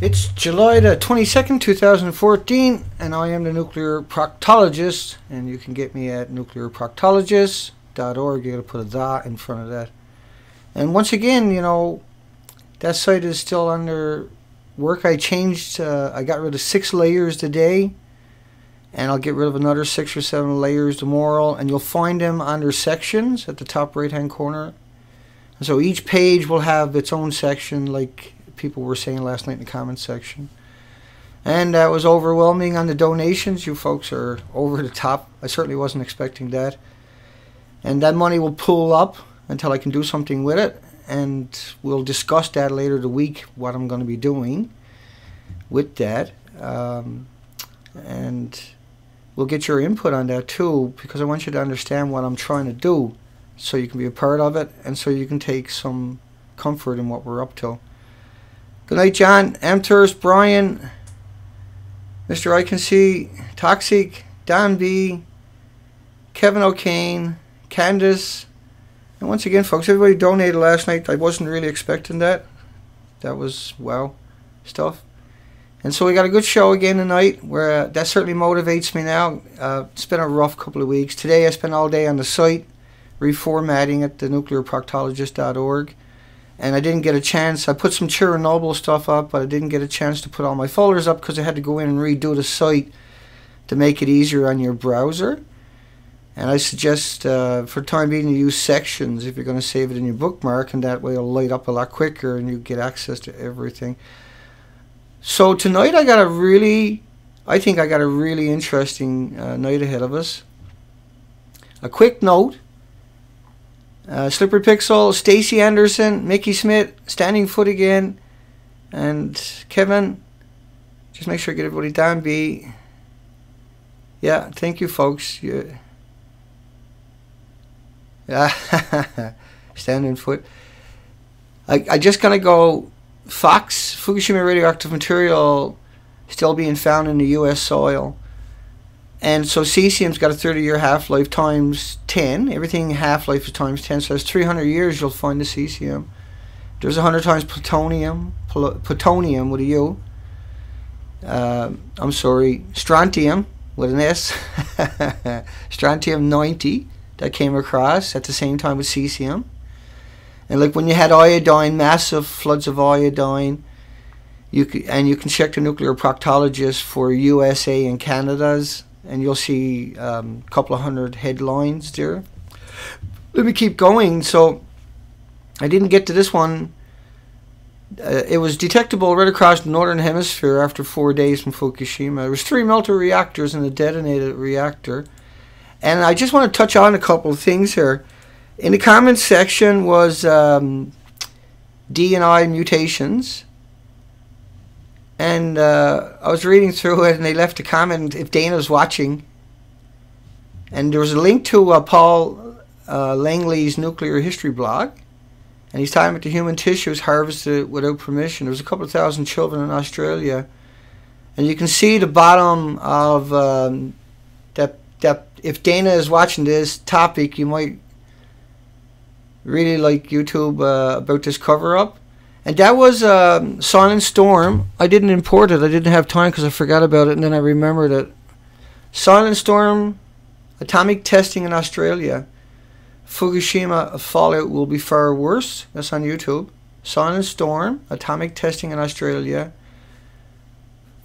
It's July the 22nd, 2014, and I am the nuclear proctologist, and you can get me at nuclearproctologist.org. You gotta put a "the" in front of that. And once again, you know, that site is still under work. I changed, I got rid of 6 layers today, and I'll get rid of another 6 or 7 layers tomorrow, and you'll find them under sections at the top right-hand corner. And so each page will have its own section, like people were saying last night in the comments section. And that was overwhelming on the donations. You folks are over the top. I certainly wasn't expecting that. And that money will pool up until I can do something with it. And we'll discuss that later in the week, what I'm going to be doing with that. And we'll get your input on that too, because I want you to understand what I'm trying to do so you can be a part of it and so you can take some comfort in what we're up to. Good night, John, Amthurst, Brian, Mr. I Can See, Toxic, Don B, Kevin O'Kane, Candace. And once again, folks, everybody donated last night. I wasn't really expecting that. That was, wow, stuff. And so we got a good show again tonight, where that certainly motivates me now. It's been a rough couple of weeks. Today I spent all day on the site, reformatting at the nuclearproctologist.org. And I didn't get a chance. I put some Chernobyl stuff up, but I didn't get a chance to put all my folders up because I had to go in and redo the site to make it easier on your browser. And I suggest for the time being you use sections if you're going to save it in your bookmark, and that way it'll light up a lot quicker and you get access to everything. So tonight I got a really, I think I got a really interesting night ahead of us. A quick note. Slippery Pixel, Stacy Anderson, Mickey Smith, Standing Foot Again, and Kevin. Just make sure I get everybody down, B. Yeah, thank you, folks. Yeah. Standing Foot. I just gonna go, Fox, Fukushima radioactive material still being found in the U.S. soil. And so cesium's got a 30-year half-life times 10. Everything half-life is times 10. So that's 300 years you'll find the cesium. There's 100 times plutonium. Plutonium with a U. I'm sorry. Strontium with an S. Strontium 90 that came across at the same time with cesium. And like when you had iodine, massive floods of iodine. And you can check the nuclear proctologist for USA and Canada's. And you'll see a couple of hundred headlines there. Let me keep going. So I didn't get to this one. It was detectable right across the northern hemisphere after 4 days from Fukushima. There was 3 melter reactors and a detonated reactor. And I just want to touch on a couple of things here. In the comments section was D&I mutations. And I was reading through it, and they left a comment, if Dana's watching. And there was a link to Paul Langley's nuclear history blog. And he's talking about the human tissues harvested without permission. There was a couple of thousand children in Australia. And you can see the bottom of that if Dana is watching this topic, you might really like YouTube about this cover-up. And that was Silent Storm. I didn't import it. I didn't have time because I forgot about it, and then I remembered it. Silent Storm, atomic testing in Australia. Fukushima fallout will be far worse. That's on YouTube. Silent Storm, atomic testing in Australia.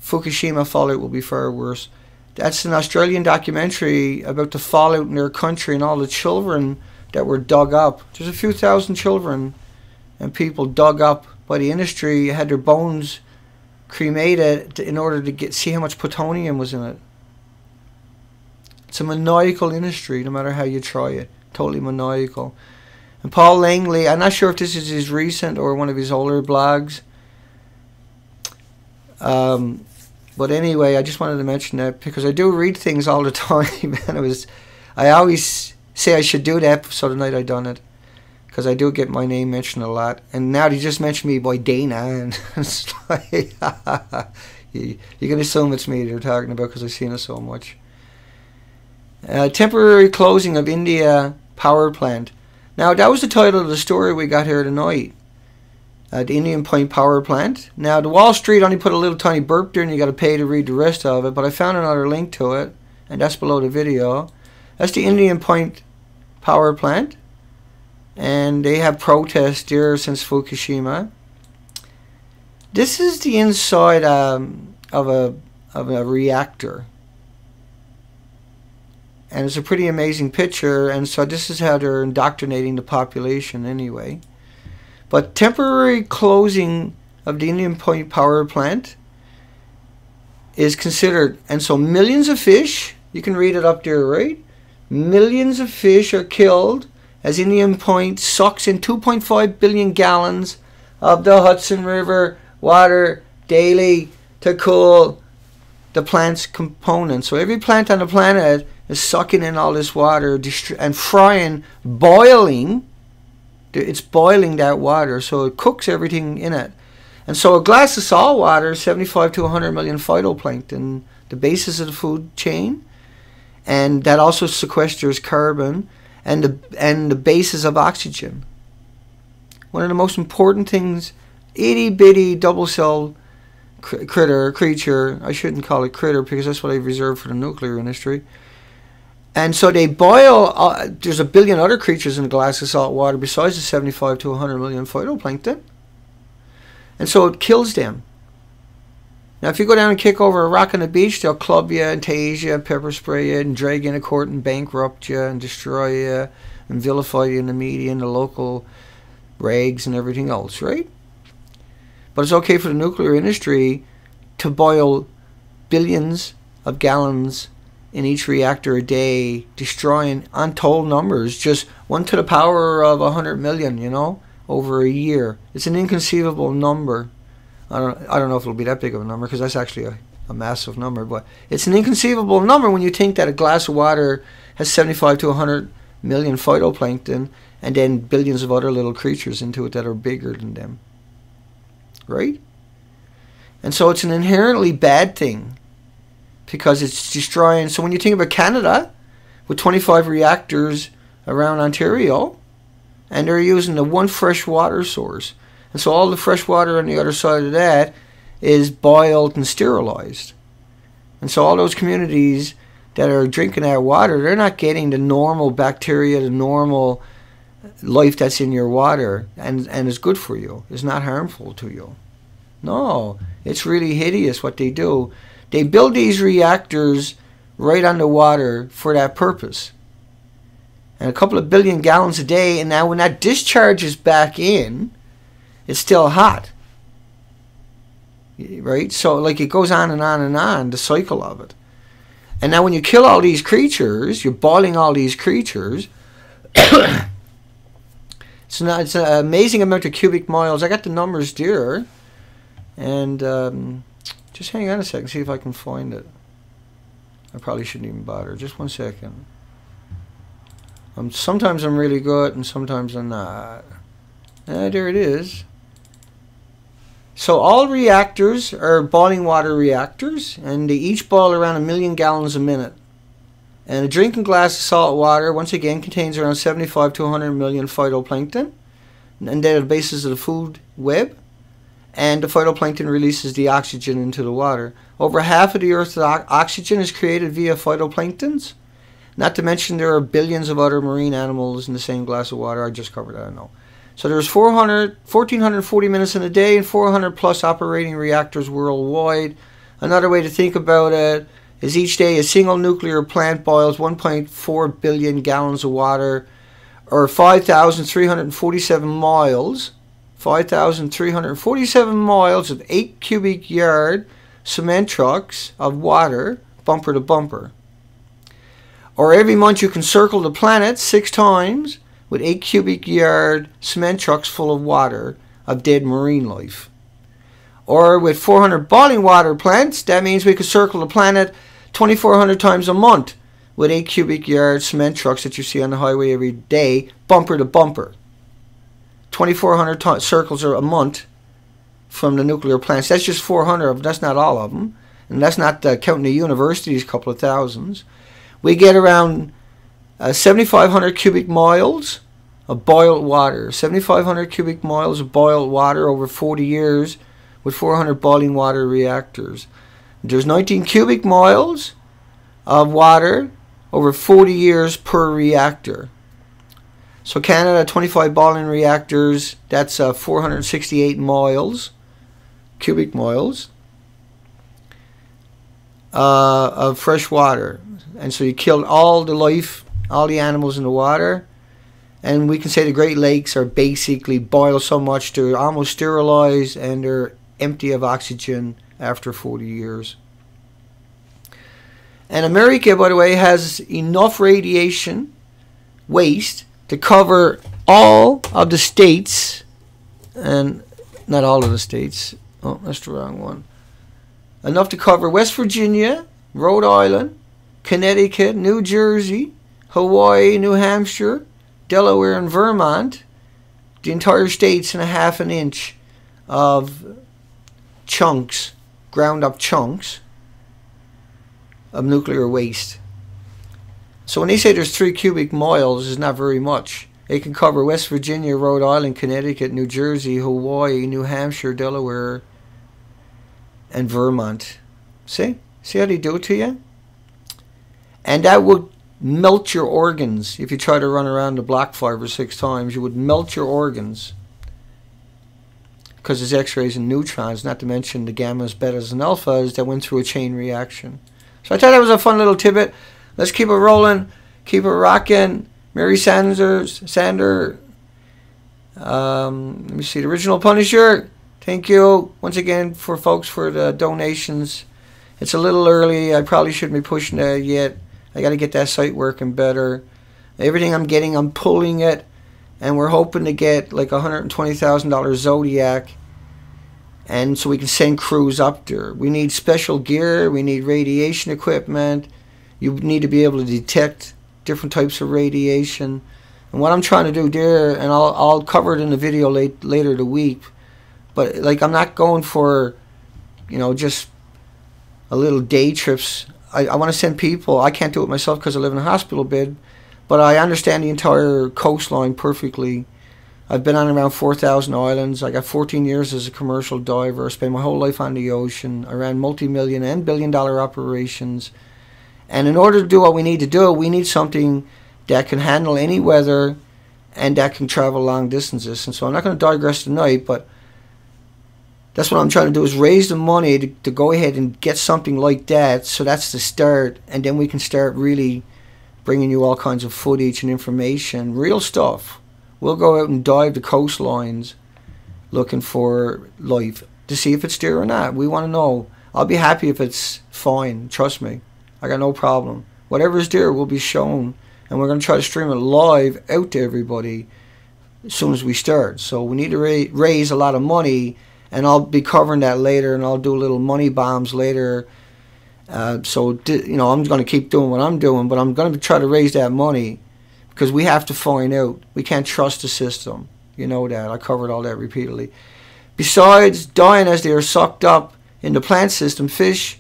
Fukushima fallout will be far worse. That's an Australian documentary about the fallout in their country and all the children that were dug up. There's a few thousand children and people dug up by the industry, had their bones cremated in order to see how much plutonium was in it. It's a maniacal industry, no matter how you try it. Totally maniacal. And Paul Langley, I'm not sure if this is his recent or one of his older blogs. But anyway, I just wanted to mention that because I do read things all the time. And I always say I should do that, so tonight I done it. Because I do get my name mentioned a lot. And now they just mentioned me by Dana. And it's like, you can assume it's me they're talking about because I've seen it so much. Temporary closing of India power plant. Now, that was the title of the story we got here tonight. at the Indian Point power plant. Now, the Wall Street only put a little tiny burp there, and you got to pay to read the rest of it, but I found another link to it, and that's below the video. That's the Indian Point power plant, and they have protests there since Fukushima. This is the inside of a reactor, and it's a pretty amazing picture. And so this is how they're indoctrinating the population anyway. But temporary closing of the Indian Point power plant is considered, and so millions of fish, you can read it up there, right? Millions of fish are killed as Indian Point sucks in 2.5 billion gallons of the Hudson River water daily to cool the plant's components. So every plant on the planet is sucking in all this water and frying, boiling. It's boiling that water, so it cooks everything in it. And so a glass of salt water, 75 to 100 million phytoplankton, the basis of the food chain, and that also sequesters carbon and the basis of oxygen. One of the most important things, itty bitty double-celled creature, I shouldn't call it critter because that's what I reserved for the nuclear industry. And so they boil, there's a billion other creatures in a glass of salt water besides the 75 to 100 million phytoplankton. And so it kills them. Now if you go down and kick over a rock on the beach, they'll club you and tase you and pepper spray you and drag you in a court and bankrupt you and destroy you and vilify you in the media and the local rags and everything else, right? But it's okay for the nuclear industry to boil billions of gallons in each reactor a day, destroying untold numbers, just 1 to the power of 100 million, you know, over a year. It's an inconceivable number. I don't know if it'll be that big of a number, because that's actually a massive number, but it's an inconceivable number when you think that a glass of water has 75 to 100 million phytoplankton and then billions of other little creatures into it that are bigger than them, right? And so it's an inherently bad thing, because it's destroying. So when you think about Canada, with 25 reactors around Ontario, and they're using the one fresh water source, and so all the fresh water on the other side of that is boiled and sterilized. And so all those communities that are drinking that water, they're not getting the normal bacteria, the normal life that's in your water, and is good for you. It's not harmful to you. No, it's really hideous what they do. They build these reactors right on the water for that purpose. And a couple of billion gallons a day, and now when that discharges back in, it's still hot. Right? So like it goes on and on and on, the cycle of it. And now when you kill all these creatures, you're boiling all these creatures. It's an amazing amount of cubic miles. I got the numbers there. And just hang on a second, see if I can find it. I probably shouldn't even bother. Just 1 second. Sometimes I'm really good and sometimes I'm not. There it is. So all reactors are boiling water reactors, and they each boil around 1 million gallons a minute. And a drinking glass of salt water, once again, contains around 75 to 100 million phytoplankton, and they're the basis of the food web. And the phytoplankton releases the oxygen into the water. Over half of the Earth's oxygen is created via phytoplanktons. Not to mention there are billions of other marine animals in the same glass of water. I just covered that, I know. So there's 1,440 minutes in a day and 400 plus operating reactors worldwide. Another way to think about it is each day a single nuclear plant boils 1.4 billion gallons of water, or 5,347 miles. 5,347 miles of 8 cubic yard cement trucks of water, bumper to bumper. Or every month you can circle the planet 6 times with 8 cubic yard cement trucks full of water of dead marine life. Or with 400 boiling water plants, that means we could circle the planet 2,400 times a month with 8 cubic yard cement trucks that you see on the highway every day, bumper to bumper. 2,400 circles a month from the nuclear plants. That's just 400 of them. That's not all of them. And that's not counting the universities, a couple of thousands. We get around 7,500 cubic miles of boiled water, 7,500 cubic miles of boiled water over 40 years with 400 boiling water reactors. There's 19 cubic miles of water over 40 years per reactor. So Canada, 25 boiling reactors, that's 468 miles, cubic miles, of fresh water. And so you killed all the life, all the animals in the water. And we can say the Great Lakes are basically boiled so much they're almost sterilized and they're empty of oxygen after 40 years. And America, by the way, has enough radiation waste to cover all of the states, and not all of the states, oh, that's the wrong one, enough to cover West Virginia, Rhode Island, Connecticut, New Jersey, Hawaii, New Hampshire, Delaware, and Vermont, the entire states, and a half an inch of chunks, ground up chunks of nuclear waste. So when they say there's 3 cubic miles, it's not very much. It can cover West Virginia, Rhode Island, Connecticut, New Jersey, Hawaii, New Hampshire, Delaware, and Vermont. See? See how they do it to you? And that would melt your organs. If you try to run around the block 5 or 6 times, you would melt your organs. Because there's X-rays and neutrons, not to mention the gammas, betas, and alphas that went through a chain reaction. So I thought that was a fun little tidbit. Let's keep it rolling, keep it rocking. Mary Sander, let me see, the original Punisher. Thank you once again for folks for the donations. It's a little early. I probably shouldn't be pushing that yet. I got to get that site working better. Everything I'm getting, I'm pulling it, and we're hoping to get like $120,000 Zodiac, and so we can send crews up there. We need special gear. We need radiation equipment. You need to be able to detect different types of radiation. And what I'm trying to do there, and I'll cover it in the video later in the week, but like I'm not going for, you know, just a little day trips. I want to send people. I can't do it myself because I live in a hospital bed, but I understand the entire coastline perfectly. I've been on around 4,000 islands. I got 14 years as a commercial diver. I spent my whole life on the ocean. I ran multi-million and billion-dollar operations. And in order to do what we need to do, we need something that can handle any weather and that can travel long distances. And so I'm not going to digress tonight, but that's what I'm trying to do, is raise the money to go ahead and get something like that. So that's the start. And then we can start really bringing you all kinds of footage and information, real stuff. We'll go out and dive the coastlines looking for life to see if it's there or not. We want to know. I'll be happy if it's fine. Trust me. I got no problem. Whatever's there will be shown, and we're going to try to stream it live out to everybody as soon as we start. So we need to raise a lot of money, and I'll be covering that later, and I'll do little money bombs later. So you know, I'm going to keep doing what I'm doing, but I'm going to try to raise that money because we have to find out. We can't trust the system. You know that. I covered all that repeatedly. Besides dying as they are sucked up in the plant system, fish.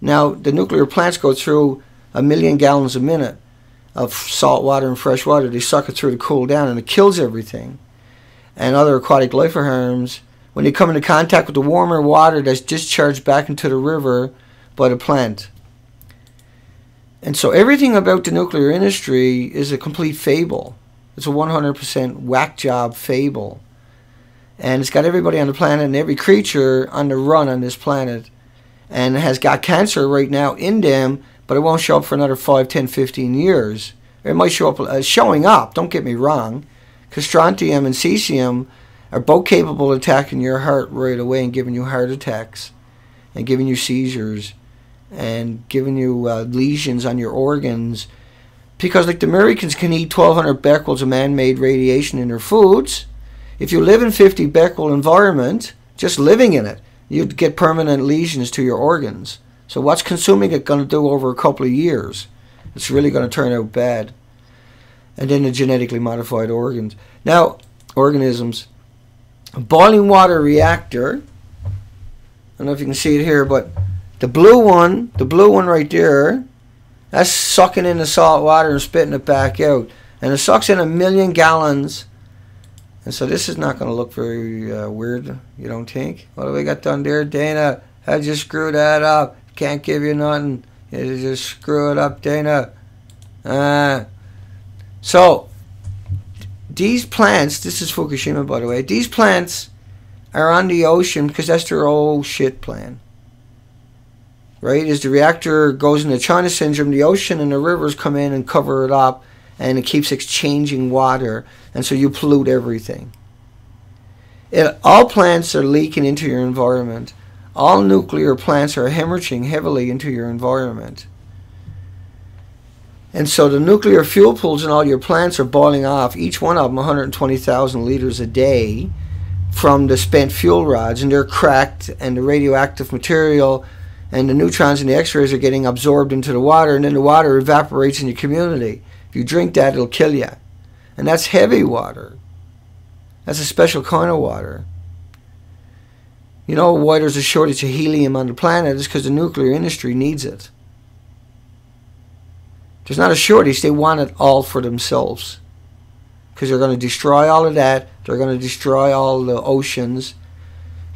Now, the nuclear plants go through 1 million gallons a minute of salt water and fresh water. They suck it through to cool down, and it kills everything. And other aquatic life forms, when they come into contact with the warmer water that's discharged back into the river by the plant. And so everything about the nuclear industry is a complete fable. It's a 100% whack job fable. And it's got everybody on the planet and every creature on the run on this planet, and has got cancer right now in them, but it won't show up for another 5, 10, 15 years. It might show up, showing up, don't get me wrong, because strontium and cesium are both capable of attacking your heart right away and giving you heart attacks and giving you seizures and giving you lesions on your organs. Because like the Americans can eat 1,200 becquerels of man-made radiation in their foods. If you live in 50 becquerel environment, just living in it, you'd get permanent lesions to your organs. So what's consuming it going to do over a couple of years? It's really going to turn out bad. And then the genetically modified organs. Now, organisms. A boiling water reactor. I don't know if you can see it here, but the blue one right there, that's sucking in the salt water and spitting it back out. and it sucks in 1 million gallons. And so this is not going to look very weird, you don't think? What do we got done there, Dana? I just screwed that up. Can't give you nothing. You just screw it up, Dana. So these plants, this is Fukushima, by the way, these plants are on the ocean because that's their old shit plan. Right? As the reactor goes into China Syndrome, the ocean and the rivers come in and cover it up, and it keeps exchanging water, and so you pollute everything. All plants are leaking into your environment. All nuclear plants are hemorrhaging heavily into your environment. And so the nuclear fuel pools in all your plants are boiling off, each one of them 120,000 liters a day from the spent fuel rods, and they're cracked, and the radioactive material and the neutrons and the x-rays are getting absorbed into the water, and then the water evaporates in your community. If you drink that, it'll kill you. And that's heavy water. That's a special kind of water. You know why there's a shortage of helium on the planet? It's because the nuclear industry needs it. There's not a shortage. They want it all for themselves. Because they're going to destroy all of that. They're going to destroy all the oceans.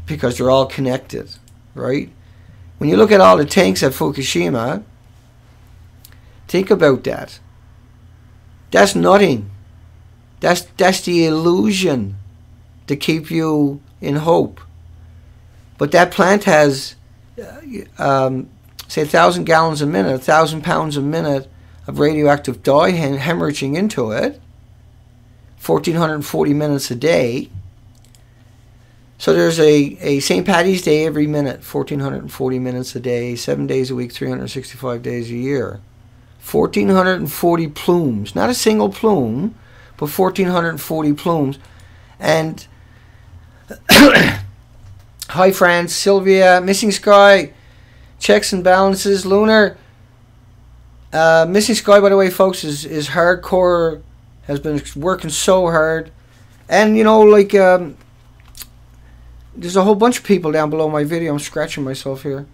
Because they're all connected. Right? When you look at all the tanks at Fukushima, think about that. That's nothing. That's the illusion to keep you in hope. But that plant has, say, 1,000 gallons a minute, 1,000 pounds a minute of radioactive dye hemorrhaging into it, 1,440 minutes a day. So there's a St. Paddy's Day every minute, 1,440 minutes a day, 7 days a week, 365 days a year. 1,440 plumes, not a single plume, but 1,440 plumes. And hi, France, Sylvia, Missing Sky, Checks and Balances, Lunar. Missing Sky, by the way, folks, is hardcore, has been working so hard. And, you know, like, there's a whole bunch of people down below my video. I'm scratching myself here.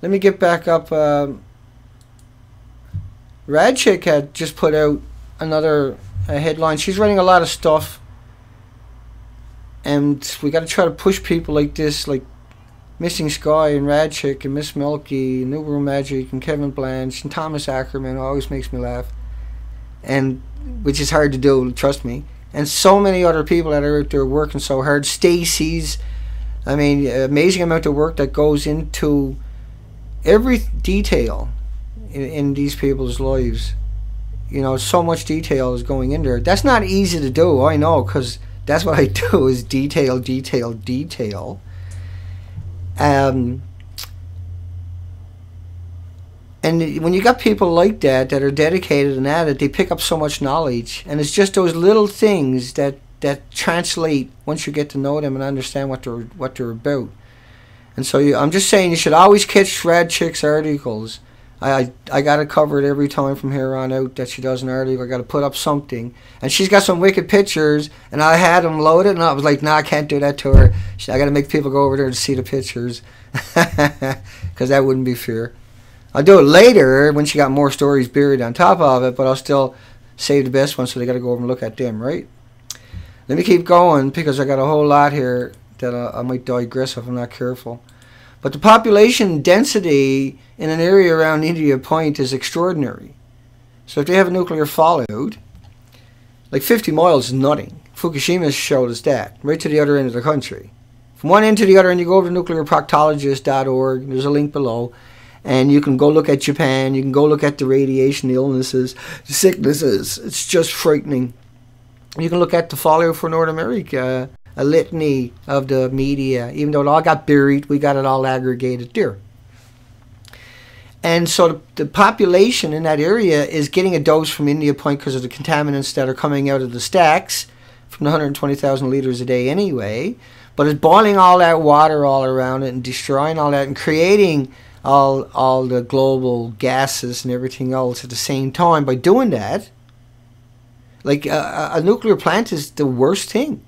Let me get back up. Radchick had just put out another headline. She's running a lot of stuff, and we got to try to push people like this, like Missing Sky and Radchick and Miss Milky, New World Magic and Kevin Blanche and Thomas Ackerman, who always makes me laugh, and which is hard to do, trust me. And so many other people that are out there working so hard. Stacy's, I mean, amazing amount of work that goes into every detail in these people's lives. You know, so much detail is going in there. That's not easy to do, I know, because that's what I do, is detail, detail, detail. And when you got people like that that are dedicated and at it, they pick up so much knowledge, and it's just those little things that translate once you get to know them and understand what they're about. And so I'm just saying, you should always catch Rad Chick's articles. I got to cover it every time from here on out that she does an article. I got to put up something. And she's got some wicked pictures, and I had them loaded, and I was like, nah, I can't do that to her. I got to make people go over there and see the pictures, because that wouldn't be fair. I'll do it later when she got more stories buried on top of it, but I'll still save the best ones, so they got to go over and look at them, right? Let me keep going, because I got a whole lot here that I might digress if I'm not careful. But the population density in an area around Indian Point is extraordinary. So if they have a nuclear fallout, like 50 miles is nothing. Fukushima showed us that, right to the other end of the country. From one end to the other end, you go over to nuclearproctologist.org, there's a link below, and you can go look at Japan, you can go look at the radiation, the illnesses, the sicknesses, it's just frightening. You can look at the fallout for North America, a litany of the media, even though it all got buried, we got it all aggregated there. And so the population in that area is getting a dose from Indian Point because of the contaminants that are coming out of the stacks from the 120,000 liters a day anyway, but it's boiling all that water all around it and destroying all that and creating all the global gases and everything else at the same time by doing that. Like a nuclear plant is the worst thing.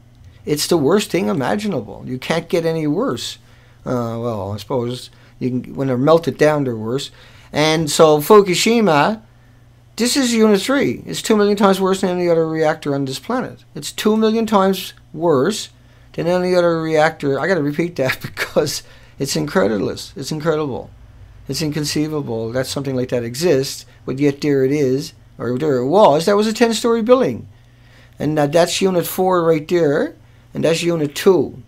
It's the worst thing imaginable. You can't get any worse. Well, I suppose you can, when they're melted down, they're worse. And so Fukushima This is Unit 3. It's 2 million times worse than any other reactor on this planet. It's 2 million times worse than any other reactor. I got to repeat that because it's incredulous. It's incredible. It's inconceivable that something like that exists, but yet there it is, or there it was. That was a 10-story building. And that's Unit 4 right there, and that's Unit 2.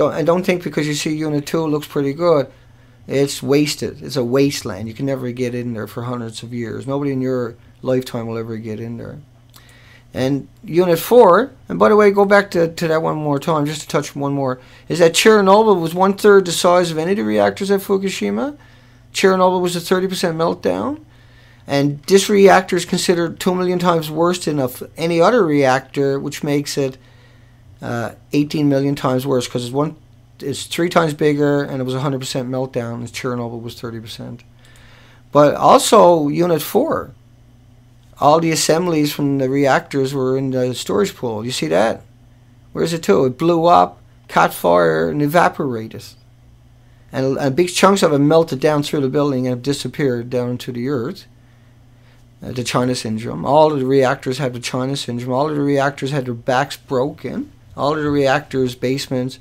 I don't think because you see Unit 2 looks pretty good, it's wasted. It's a wasteland. You can never get in there for hundreds of years. Nobody in your lifetime will ever get in there. And Unit 4, and by the way, go back to that one more time, just to touch one more, is that Chernobyl was one-third the size of any of the reactors at Fukushima. Chernobyl was a 30% meltdown. And this reactor is considered 2 million times worse than any other reactor, which makes it 18 million times worse because it's 3 times bigger and it was 100% meltdown and Chernobyl was 30%. But also Unit 4, all the assemblies from the reactors were in the storage pool. You see that? Where's it too? It blew up, caught fire, and evaporated. And big chunks of it melted down through the building and disappeared down into the earth. The China Syndrome. All of the reactors had the China Syndrome. All of the reactors had their backs broken. All of the reactors' basements,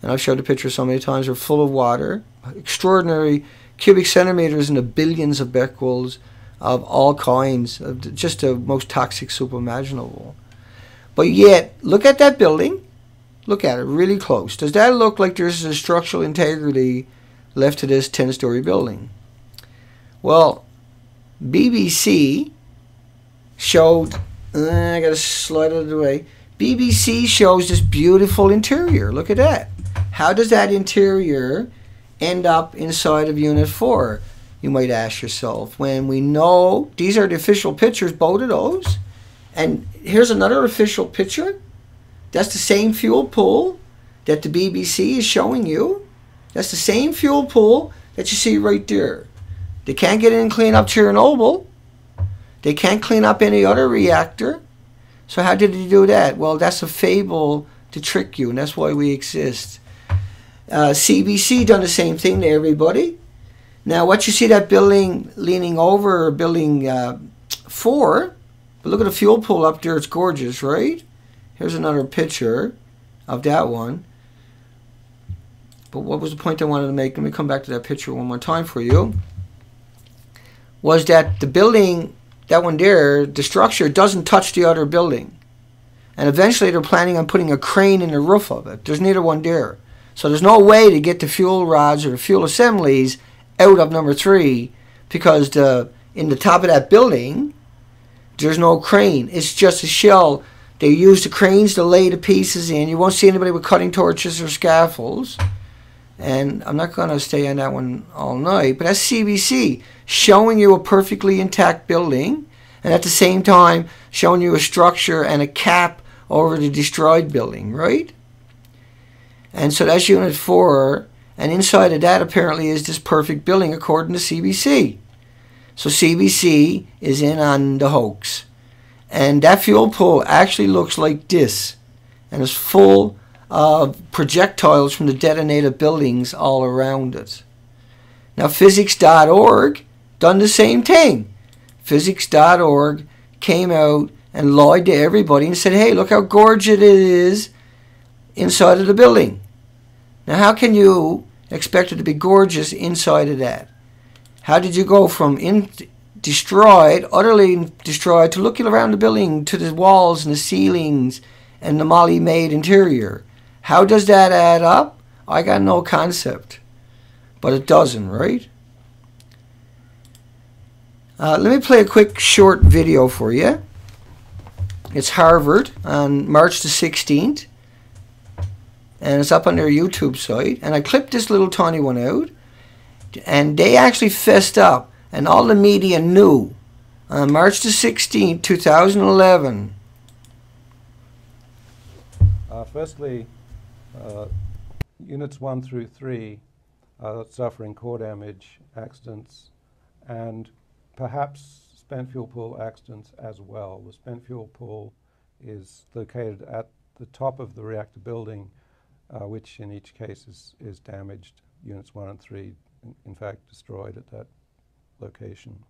and I've showed the picture so many times, were full of water. Extraordinary cubic centimeters in the billions of becquerels of all kinds, of just the most toxic soup imaginable. But yet, look at that building. Look at it really close. Does that look like there's a structural integrity left to this 10-story building? Well, BBC showed, I gotta slide out of the way. BBC shows this beautiful interior. Look at that. How does that interior end up inside of Unit 4? You might ask yourself. When we know, these are the official pictures, both of those. And here's another official picture. That's the same fuel pool that the BBC is showing you. That's the same fuel pool that you see right there. They can't get in and clean up Chernobyl. They can't clean up any other reactor. So how did they do that? Well, that's a fable to trick you, and that's why we exist. CBC done the same thing to everybody. Now, what you see that building leaning over, building 4, but look at the fuel pool up there. It's gorgeous, right? Here's another picture of that one. But what was the point I wanted to make? Let me come back to that picture one more time for you. Was that the building, that one there, the structure doesn't touch the other building. And eventually they're planning on putting a crane in the roof of it. There's neither one there. So there's no way to get the fuel rods or the fuel assemblies out of number 3 because in the top of that building, there's no crane. It's just a shell. They use the cranes to lay the pieces in. You won't see anybody with cutting torches or scaffolds. And I'm not going to stay on that one all night, but that's CBC showing you a perfectly intact building and at the same time showing you a structure and a cap over the destroyed building, right? And so that's Unit 4, and inside of that apparently is this perfect building according to CBC. So CBC is in on the hoax. And that fuel pool actually looks like this and is full of projectiles from the detonated buildings all around it. Now Physics.org done the same thing. Physics.org came out and lied to everybody and said, hey, look how gorgeous it is inside of the building. Now how can you expect it to be gorgeous inside of that? How did you go from destroyed, utterly destroyed, to looking around the building, to the walls and the ceilings and the moly-made interior? How does that add up? I got no concept. But it doesn't, right? Let me play a quick short video for you. It's Harvard on March the 16th. And it's up on their YouTube site. And I clipped this little tiny one out. And they actually fessed up. And all the media knew. On March the 16th, 2011. Firstly, units 1 through 3 are suffering core damage accidents and perhaps spent fuel pool accidents as well. The spent fuel pool is located at the top of the reactor building, which in each case is damaged. Units 1 and 3, in fact, destroyed at that location.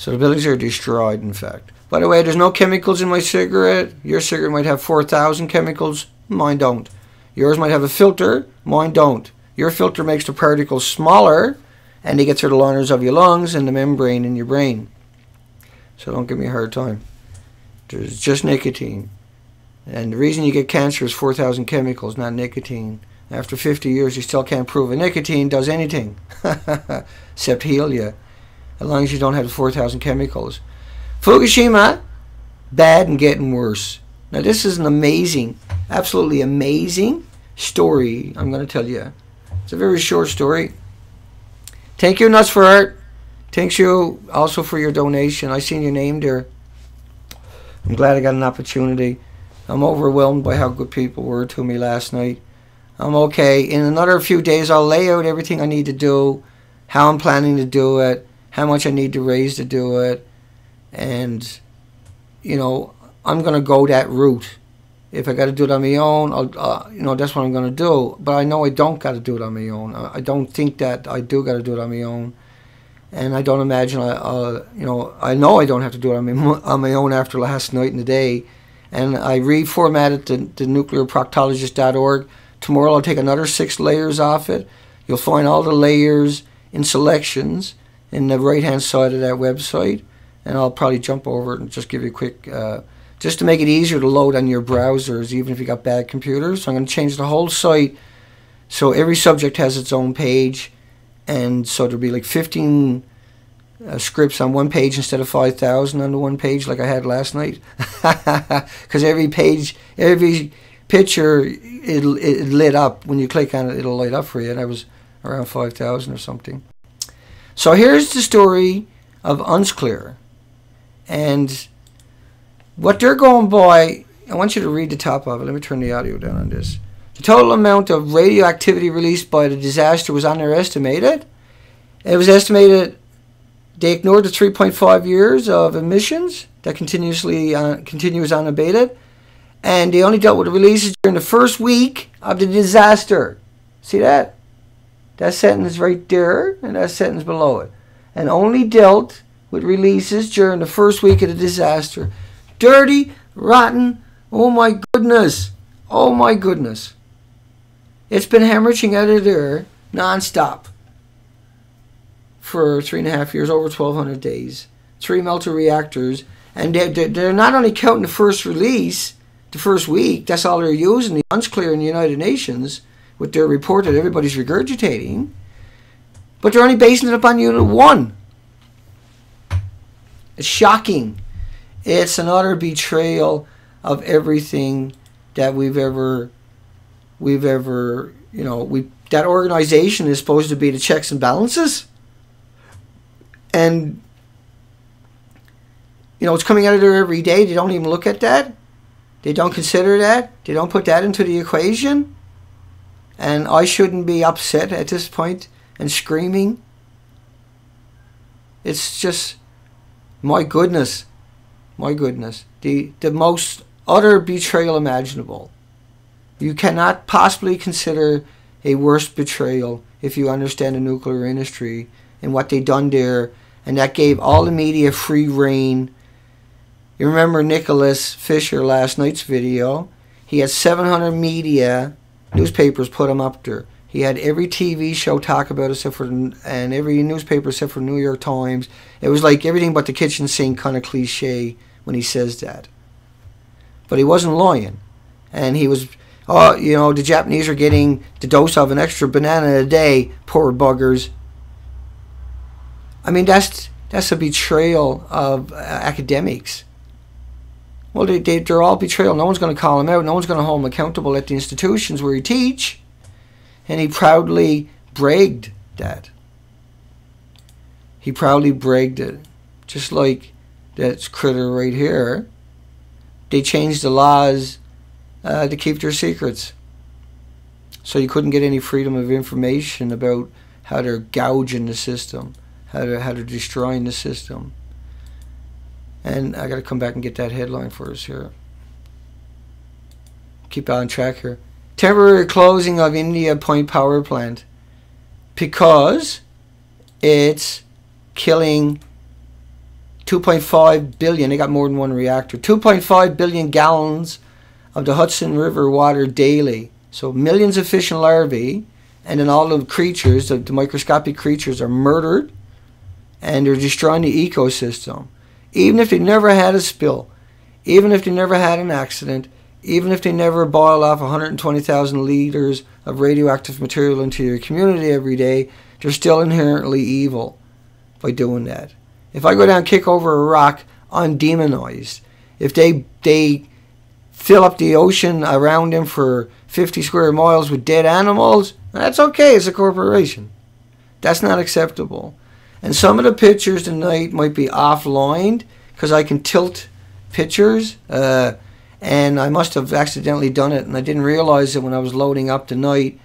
So the buildings are destroyed, in fact. By the way, there's no chemicals in my cigarette. Your cigarette might have 4,000 chemicals. Mine don't. Yours might have a filter. Mine don't. Your filter makes the particles smaller, and they get through the liners of your lungs and the membrane in your brain. So don't give me a hard time. There's just nicotine. And the reason you get cancer is 4,000 chemicals, not nicotine. After 50 years, you still can't prove a nicotine does anything, except heal you, as long as you don't have the 4,000 chemicals. Fukushima, bad and getting worse. Now, this is an amazing, absolutely amazing story I'm going to tell you. It's a very short story. Thank you, Nuts for Art. Thanks you also for your donation. I seen your name there. I'm glad I got an opportunity. I'm overwhelmed by how good people were to me last night. I'm okay. In another few days, I'll lay out everything I need to do, how I'm planning to do it, how much I need to raise to do it. And, you know, I'm going to go that route. If I got to do it on my own, I'll, you know, that's what I'm going to do. But I know I don't got to do it on my own. I don't think that I do got to do it on my own. And I don't imagine, you know I don't have to do it on my own after last night and today. And I reformatted the nuclearproctologist.org. Tomorrow I'll take another 6 layers off it. You'll find all the layers in selections in the right-hand side of that website. And I'll probably jump over it and just give you a quick, just to make it easier to load on your browsers, even if you got bad computers. So I'm going to change the whole site so every subject has its own page. And so there'll be like 15 scripts on one page instead of 5,000 on the one page like I had last night. Because every page, every picture, it lit up. When you click on it, it'll light up for you. And I was around 5,000 or something. So here's the story of UNSCEAR. And what they're going by, I want you to read the top of it. Let me turn the audio down on this. The total amount of radioactivity released by the disaster was underestimated. It was estimated they ignored the 3.5 years of emissions that continues unabated, and they only dealt with the releases during the first week of the disaster. See that? That sentence right there, and that sentence below it. And only dealt with releases during the first week of the disaster. Dirty, rotten, oh my goodness. Oh my goodness. It's been hemorrhaging out of there non-stop for 3.5 years, over 1,200 days. 3 melter reactors. And they're not only counting the first release, the first week, that's all they're using. The UNSCEAR in the United Nations, with their report that everybody's regurgitating, but they're only basing it upon Unit 1. It's shocking. It's another betrayal of everything that we've ever, you know, that organization is supposed to be the checks and balances. And, you know, it's coming out of there every day. They don't even look at that. They don't consider that. They don't put that into the equation. And I shouldn't be upset at this point and screaming. It's just, my goodness. My goodness. The most utter betrayal imaginable. You cannot possibly consider a worse betrayal if you understand the nuclear industry and what they done there, and that gave all the media free rein. You remember Nicholas Fisher last night's video? He had 700 media newspapers put him up there. He had every TV show talk about it, except for, and every newspaper except for New York Times. It was like everything but the kitchen sink kind of cliche when he says that. But he wasn't lying. And he was, oh, you know, the Japanese are getting the dose of an extra banana a day, poor buggers. I mean, that's a betrayal of academics. Well, they're all betrayal. No one's going to call them out. No one's going to hold them accountable at the institutions where he teach. And he proudly bragged that. He proudly bragged it. Just like that critter right here. They changed the laws to keep their secrets. So you couldn't get any freedom of information about how they're gouging the system, how they're destroying the system. And I got to come back and get that headline for us here. Keep on track here. Temporary closing of Indian Point power plant because it's killing 2.5 billion, they got more than one reactor, 2.5 billion gallons of the Hudson River water daily. So millions of fish and larvae, and then all the creatures, the microscopic creatures, are murdered, and they're destroying the ecosystem. Even if they never had a spill, even if they never had an accident, even if they never boil off 120,000 liters of radioactive material into your community every day, they're still inherently evil by doing that. If I go down and kick over a rock, I'm demonized. If they fill up the ocean around them for 50 square miles with dead animals, that's okay, it's a corporation. That's not acceptable. And some of the pictures tonight might be offline because I can tilt pictures, and I must have accidentally done it, and I didn't realize it when I was loading up tonight,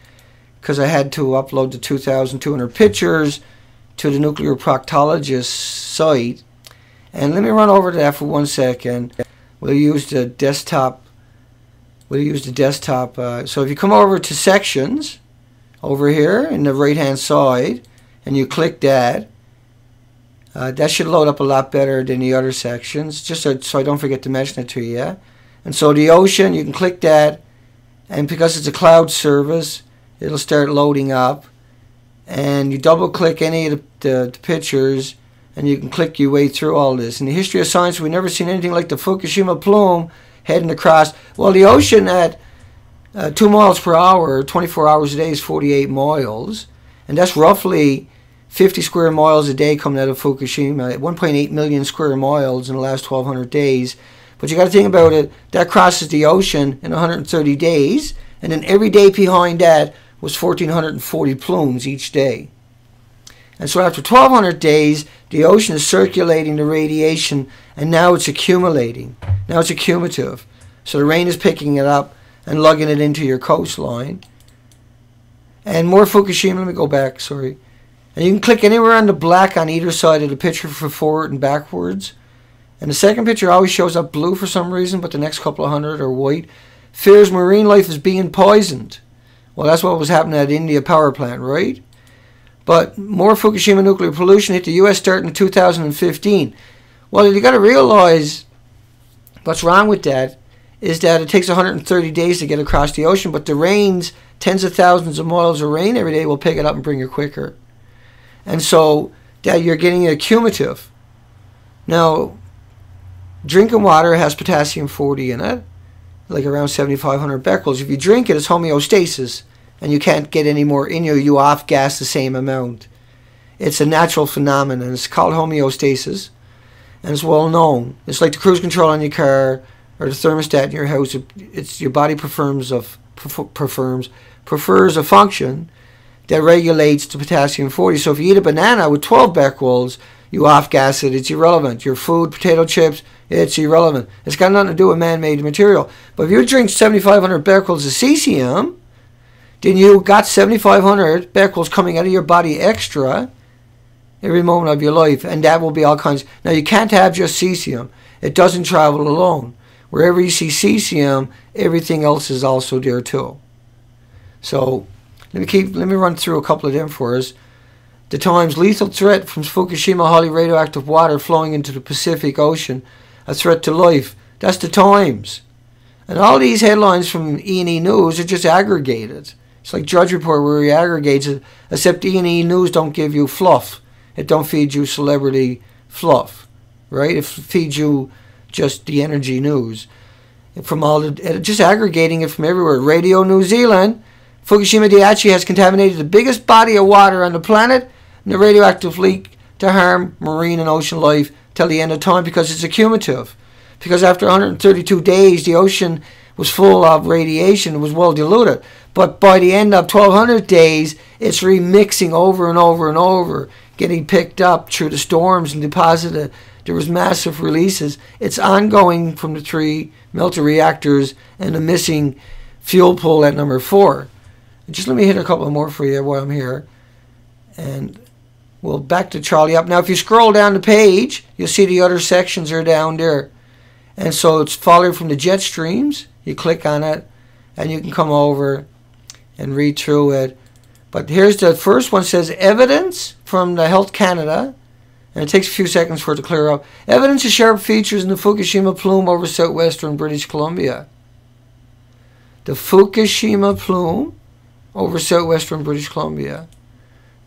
because I had to upload the 2,200 pictures to the nuclear proctologist site. And let me run over to that for 1 second. We'll use the desktop. So if you come over to sections over here in the right hand side and you click that, that should load up a lot better than the other sections, just so I don't forget to mention it to you. And so the ocean, you can click that, and because it's a cloud service, it'll start loading up. And you double click any of the pictures, and you can click your way through all this. In the history of science, we've never seen anything like the Fukushima plume heading across. Well, the ocean at 2 miles per hour, 24 hours a day, is 48 miles. And that's roughly 50 square miles a day coming out of Fukushima, 1.8 million square miles in the last 1,200 days. But you got to think about it, that crosses the ocean in 130 days, and then every day behind that was 1,440 plumes each day. And so after 1,200 days, the ocean is circulating the radiation, and now it's accumulating. Now it's accumulative. So the rain is picking it up and lugging it into your coastline. And more Fukushima, let me go back, sorry. And you can click anywhere on the black on either side of the picture for forward and backwards. And the second picture always shows up blue for some reason, but the next couple of hundred are white. Fears marine life is being poisoned. Well, that's what was happening at India power plant, right? But more Fukushima nuclear pollution hit the U.S. starting in 2015. Well, you got to realize what's wrong with that is that it takes 130 days to get across the ocean, but the rains, tens of thousands of miles of rain every day, will pick it up and bring it quicker. And so that you're getting a cumulative. Now, drinking water has potassium-40 in it, like around 7,500 becquerels. If you drink it, it's homeostasis, and you can't get any more in you. You off-gas the same amount. It's a natural phenomenon. It's called homeostasis, and it's well known. It's like the cruise control on your car or the thermostat in your house. It's your body prefers a function that regulates the potassium-40. So if you eat a banana with 12 becquerels, you off-gas it. It's irrelevant. Your food, potato chips, it's irrelevant. It's got nothing to do with man-made material. But if you drink 7,500 becquerels of cesium, then you got 7,500 becquerels coming out of your body extra every moment of your life, and that will be all kinds. Now, you can't have just cesium. It doesn't travel alone. Wherever you see cesium, everything else is also there too. So let me run through a couple of them for us. The Times: lethal threat from Fukushima, highly radioactive water flowing into the Pacific Ocean, a threat to life. That's the Times. And all these headlines from E&E News are just aggregated. It's like Judge Report, where he aggregates it, except E&E News don't give you fluff. It don't feed you celebrity fluff, right? It feeds you just the energy news. From all the, just aggregating it from everywhere. Radio New Zealand: Fukushima Daiichi has contaminated the biggest body of water on the planet, and the radioactive leak to harm marine and ocean life till the end of time, because it's accumulative. Because after 132 days, the ocean was full of radiation. It was well diluted. But by the end of 1,200 days, it's remixing over and over and over, getting picked up through the storms and deposited. There was massive releases. It's ongoing from the 3 melted reactors and the missing fuel pool at number 4. Just let me hit a couple more for you while I'm here. And we'll back to Charlie Up. Now, if you scroll down the page, you'll see the other sections are down there. And so it's followed from the jet streams. You click on it, and you can come over and read through it. But here's the first one. Says, evidence from the Health Canada and it takes a few seconds for it to clear up. Evidence of sharp features in the Fukushima plume over southwestern British Columbia. The Fukushima plume over southwestern British Columbia.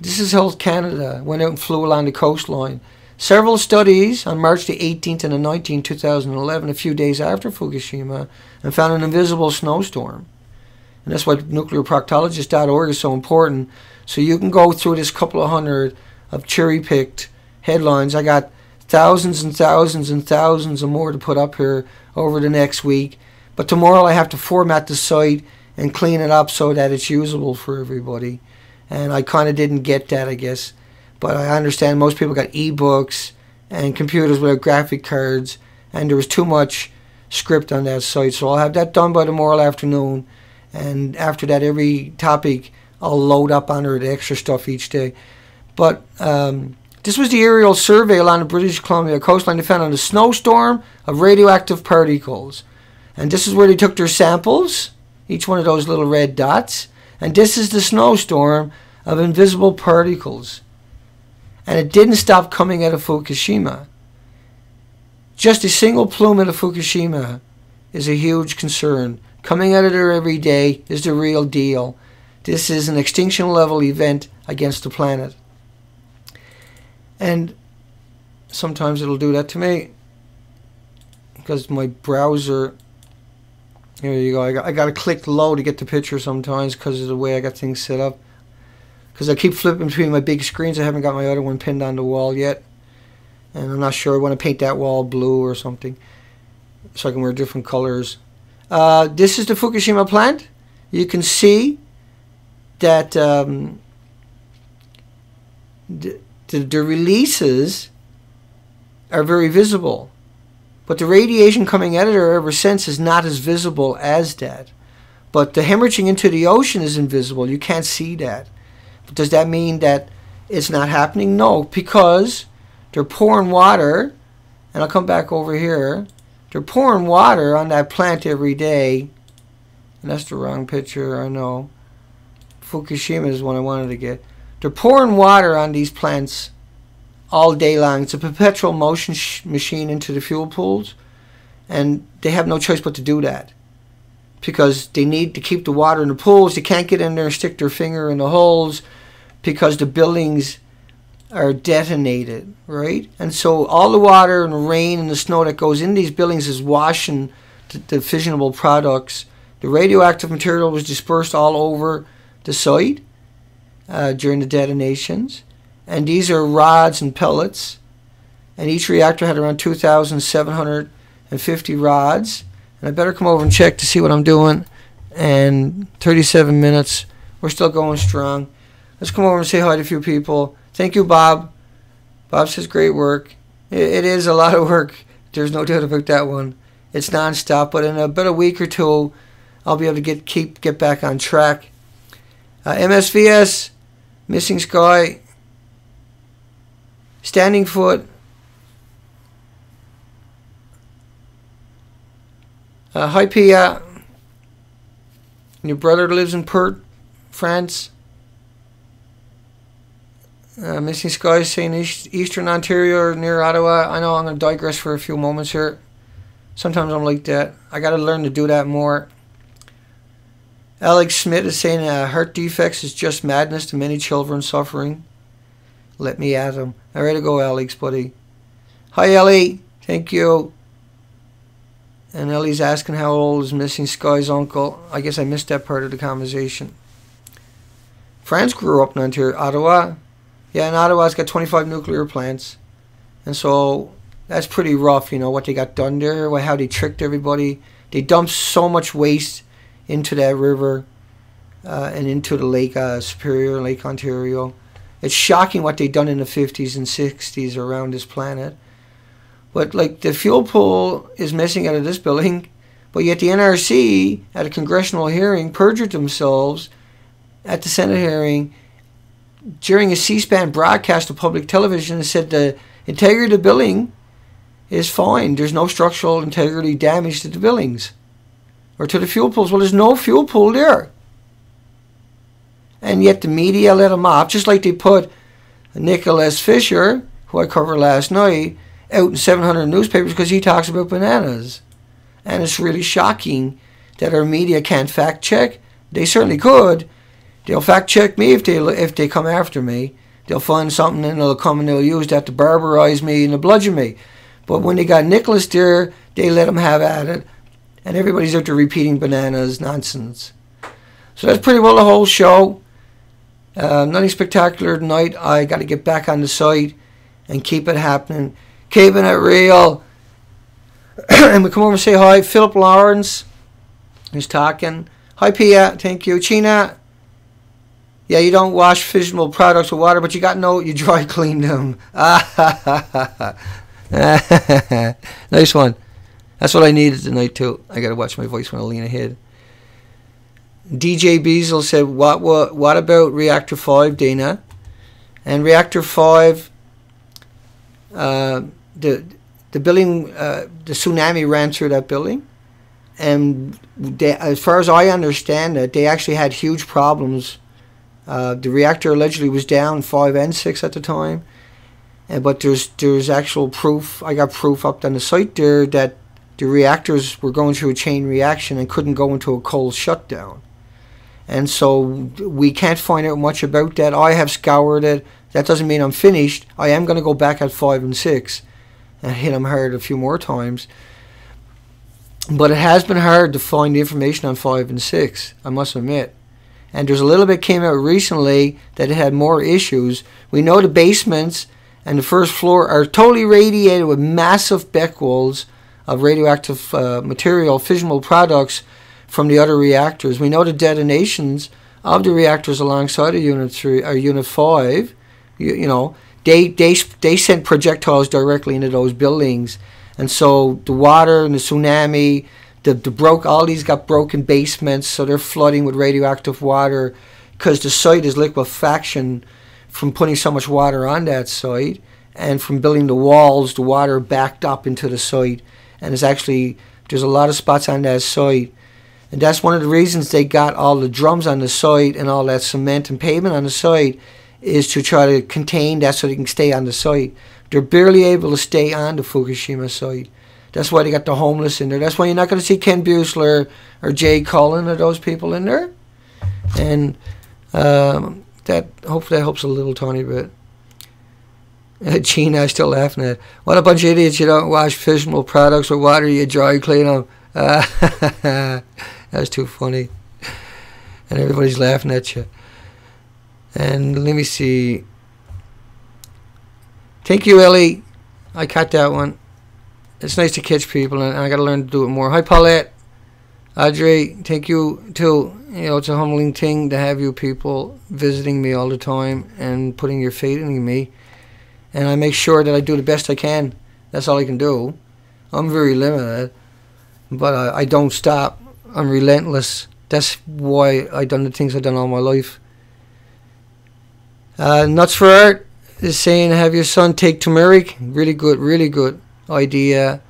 This is Health Canada, went out and flew along the coastline. Several studies on March the 18th and the 19th, 2011, a few days after Fukushima, and found an invisible snowstorm. And that's why nuclearproctologist.org is so important. So you can go through this couple of hundred of cherry-picked headlines. I got thousands and thousands and thousands and more to put up here over the next week. But tomorrow I have to format the site and clean it up so that it's usable for everybody. And I kind of didn't get that, I guess. But I understand most people got e-books and computers without graphic cards, and there was too much script on that site. So I'll have that done by tomorrow afternoon, and after that every topic I'll load up on the extra stuff each day. But this was the aerial survey along the British Columbia coastline. They found a snowstorm of radioactive particles. And this is where they took their samples, each one of those little red dots. And this is the snowstorm of invisible particles. And it didn't stop coming out of Fukushima. Just a single plume out of Fukushima is a huge concern. Coming out of there every day is the real deal. This is an extinction level event against the planet. And sometimes it'll do that to me. Because my browser, here you go, I got to click low to get the picture sometimes because of the way I got things set up. Because I keep flipping between my big screens. I haven't got my other one pinned on the wall yet. And I'm not sure. I want to paint that wall blue or something, so I can wear different colors. This is the Fukushima plant. You can see that the releases are very visible. But the radiation coming out of there ever since is not as visible as that. But the hemorrhaging into the ocean is invisible. You can't see that. Does that mean that it's not happening? No, because they're pouring water, and I'll come back over here. They're pouring water on that plant every day. And that's the wrong picture, I know. Fukushima is one I wanted to get. They're pouring water on these plants all day long. It's a perpetual motion machine into the fuel pools, and they have no choice but to do that, because they need to keep the water in the pools. They can't get in there and stick their finger in the holes because the buildings are detonated, right? And so all the water and the rain and the snow that goes in these buildings is washing the fissionable products. The radioactive material was dispersed all over the site during the detonations. And these are rods and pellets. And each reactor had around 2,750 rods. And I better come over and check to see what I'm doing. And 37 minutes. We're still going strong. Let's come over and say hi to a few people. Thank you, Bob. Bob says great work. It is a lot of work. There's no doubt about that one. It's non-stop. But in about a week or two, I'll be able to get back on track. MSVS, Missing Sky, Standing Foot, hi Pia, your brother lives in Perth, France. Missing Skies saying Eastern Ontario near Ottawa. I know I'm going to digress for a few moments here. Sometimes I'm like that. I got to learn to do that more. Alex Smith is saying heart defects is just madness to many children suffering. Let me at him. I'm ready to go, Alex, buddy. Hi, Ellie. Thank you. And Ellie's asking how old is Missing Sky's uncle. I guess I missed that part of the conversation. France grew up in Ontario. Ottawa. Yeah, and Ottawa's got 25 nuclear plants. And so that's pretty rough, you know, what they got done there, how they tricked everybody. They dumped so much waste into that river and into the lake, Superior, Lake Ontario. It's shocking what they done in the 50s and 60s around this planet. But, like, the fuel pool is missing out of this building, but yet the NRC, at a congressional hearing, perjured themselves at the Senate hearing during a C-SPAN broadcast of public television and said the integrity of the building is fine. There's no structural integrity damage to the buildings or to the fuel pools. Well, there's no fuel pool there. And yet the media let them off, just like they put Nicholas Fisher who I covered last night, out in 700 newspapers because he talks about bananas. And it's really shocking that our media can't fact check. They certainly could. They'll fact check me if they come after me. They'll find something and they'll come and they'll use that to barbarize me and to bludgeon me. But when they got Nicholas there, they let him have at it. And everybody's out there repeating bananas nonsense. So that's pretty well the whole show. Nothing spectacular tonight. I got to get back on the site and keep it happening. Keeping it real. And we come over and say hi. Philip Lawrence is talking. Hi, Pia. Thank you. Chena. Yeah, you don't wash fissionable products with water, but you got to know you dry clean them. Nice one. That's what I needed tonight, too. I got to watch my voice when I lean ahead. DJ Beazle said, what about Reactor 5, Dana? And Reactor 5, the building, the tsunami ran through that building. And they, as far as I understand it, they actually had huge problems. The reactor allegedly was down 5 and 6 at the time. But there's actual proof. I got proof up on the site there that the reactors were going through a chain reaction and couldn't go into a cold shutdown. And so we can't find out much about that. I have scoured it. That doesn't mean I'm finished. I am going to go back at 5 and 6 and hit them hard a few more times. But it has been hard to find the information on 5 and 6, I must admit. And there's a little bit came out recently that it had more issues. We know the basements and the first floor are totally radiated with massive becquerels of radioactive material, fissionable products from the other reactors. We know the detonations of the reactors alongside of Unit 3 or Unit 5. You know, they sent projectiles directly into those buildings, and so the water and the tsunami, all these got broken basements, so they're flooding with radioactive water because the site is liquefaction from putting so much water on that site, and from building the walls, the water backed up into the site, and it's actually there's a lot of spots on that site. And that's one of the reasons they got all the drums on the site and all that cement and pavement on the site, is to try to contain that so they can stay on the site. They're barely able to stay on the Fukushima site. That's why they got the homeless in there. That's why you're not going to see Ken Buesler or Jay Cullen or those people in there. And that hopefully that helps a little tiny bit. Gina, I'm still laughing at. What a bunch of idiots! You don't wash fissionable products with water. You dry clean them. That's too funny. And everybody's laughing at you. And let me see. Thank you, Ellie. I caught that one. It's nice to catch people, and I got to learn to do it more. Hi, Paulette. Audrey, thank you, too. You know, it's a humbling thing to have you people visiting me all the time and putting your faith in me. And I make sure that I do the best I can. That's all I can do. I'm very limited, but I don't stop. I'm relentless. That's why I've done the things I've done all my life. Nuts for Art is saying, have your son take turmeric. Really good idea.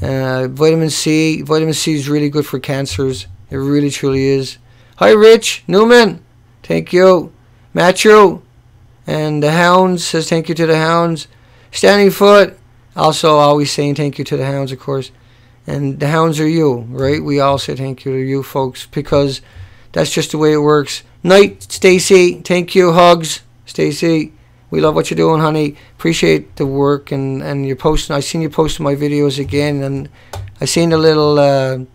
Vitamin C. Vitamin C is really good for cancers. It really, truly is. Hi, Rich Newman. Thank you. Matthew. And the Hounds says thank you to the Hounds. Standing Foot. Also always saying thank you to the Hounds, of course. And the Hounds are you, right? We all say thank you to you folks because that's just the way it works. Night, Stacy. Thank you. Hugs. Stacey, we love what you're doing, honey. Appreciate the work and your posting. I seen you posting my videos again, and I seen the little the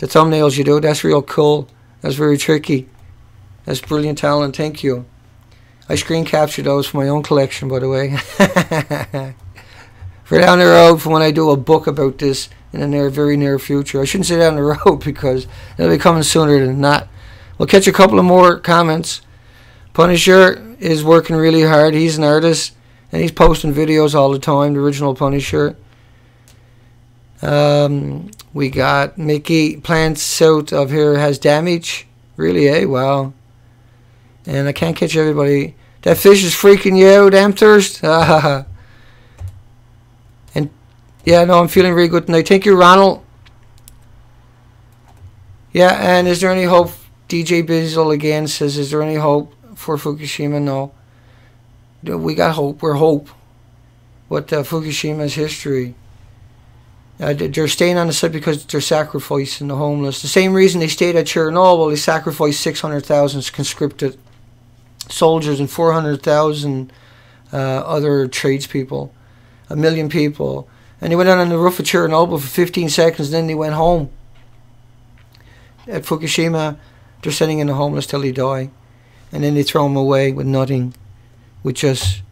thumbnails you do. That's real cool. That's very tricky. That's brilliant talent. Thank you. I screen capture those for my own collection, by the way. For down the road, for when I do a book about this in the very near future. I shouldn't say down the road because it'll be coming sooner than not. We'll catch a couple of more comments. Punisher is working really hard. He's an artist, and he's posting videos all the time, the original Punisher. We got Mickey. Plants south of here has damage. Really, eh? Wow. And I can't catch everybody. That fish is freaking you out. Damn thirst. And, yeah, no, I'm feeling really good tonight. Thank you, Ronald. Yeah, and is there any hope? DJ Bizzle again says, is there any hope for Fukushima? No. We got hope. We're hope. with Fukushima's history. They're staying on the site because they're sacrificing the homeless. The same reason they stayed at Chernobyl, they sacrificed 600,000 conscripted soldiers and 400,000 other tradespeople, 1 million people. And they went out on the roof of Chernobyl for 15 seconds, and then they went home. At Fukushima, they're sending in the homeless till they die, and then they throw them away with nothing, with just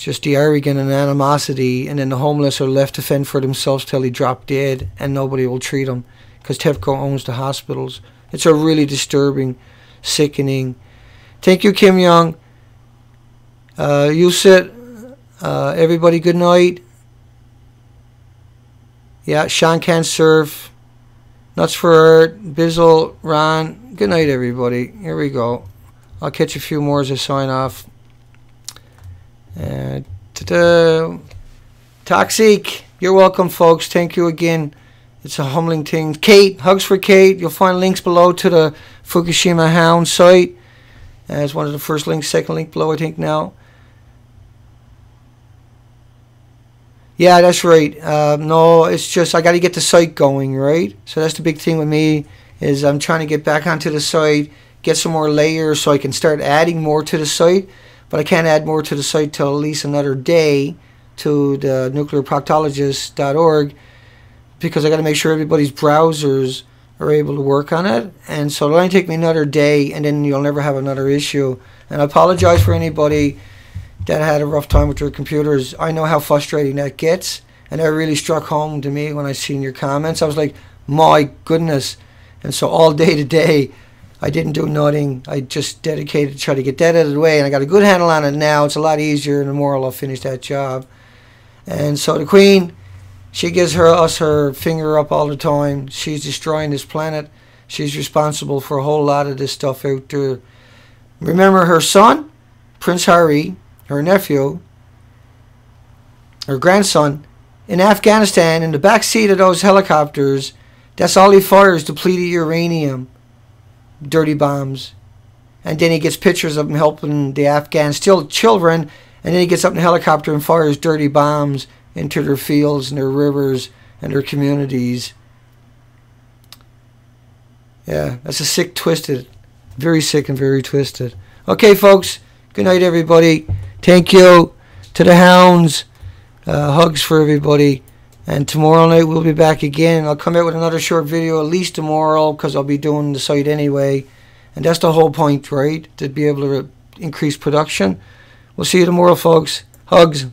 just the arrogance and animosity, and then the homeless are left to fend for themselves till they drop dead, and nobody will treat them because TEPCO owns the hospitals. It's a really disturbing, sickening. Thank you, Kim Young. You said, everybody good night. Yeah, Sean can't surf. Nuts for Art, Bizzle, Ron. Good night, everybody. Here we go. I'll catch a few more as I sign off. Toxic, you're welcome, folks. Thank you again. It's a humbling thing. Kate, hugs for Kate. You'll find links below to the Fukushima Hound site. It's one of the first links, second link below, I think, now. Yeah, that's right. No, it's just I got to get the site going, right? So that's the big thing with me is I'm trying to get back onto the site, get some more layers so I can start adding more to the site. But I can't add more to the site till at least another day to the nuclearproctologist.org because I got to make sure everybody's browsers are able to work on it. And so it'll only take me another day, and then you'll never have another issue. And I apologize for anybody that had a rough time with their computers. I know how frustrating that gets, and that really struck home to me when I seen your comments. I was like, my goodness. And so all day today, I didn't do nothing. I just dedicated to try to get that out of the way, and I got a good handle on it now. It's a lot easier, and tomorrow I'll finish that job. And so the Queen, she gives us her finger up all the time. She's destroying this planet. She's responsible for a whole lot of this stuff out there. Remember her son, Prince Harry, her nephew, her grandson, in Afghanistan, in the back seat of those helicopters, that's all he fires, depleted uranium. Dirty bombs. And then he gets pictures of him helping the Afghans, still children, and then he gets up in a helicopter and fires dirty bombs into their fields and their rivers and their communities. Yeah, that's a sick, twisted, very sick and very twisted. Okay, folks, good night, everybody. Thank you to the hounds. Hugs for everybody. And tomorrow night we'll be back again. I'll come out with another short video at least tomorrow because I'll be doing the site anyway. And that's the whole point, right? To be able to increase production. We'll see you tomorrow, folks. Hugs.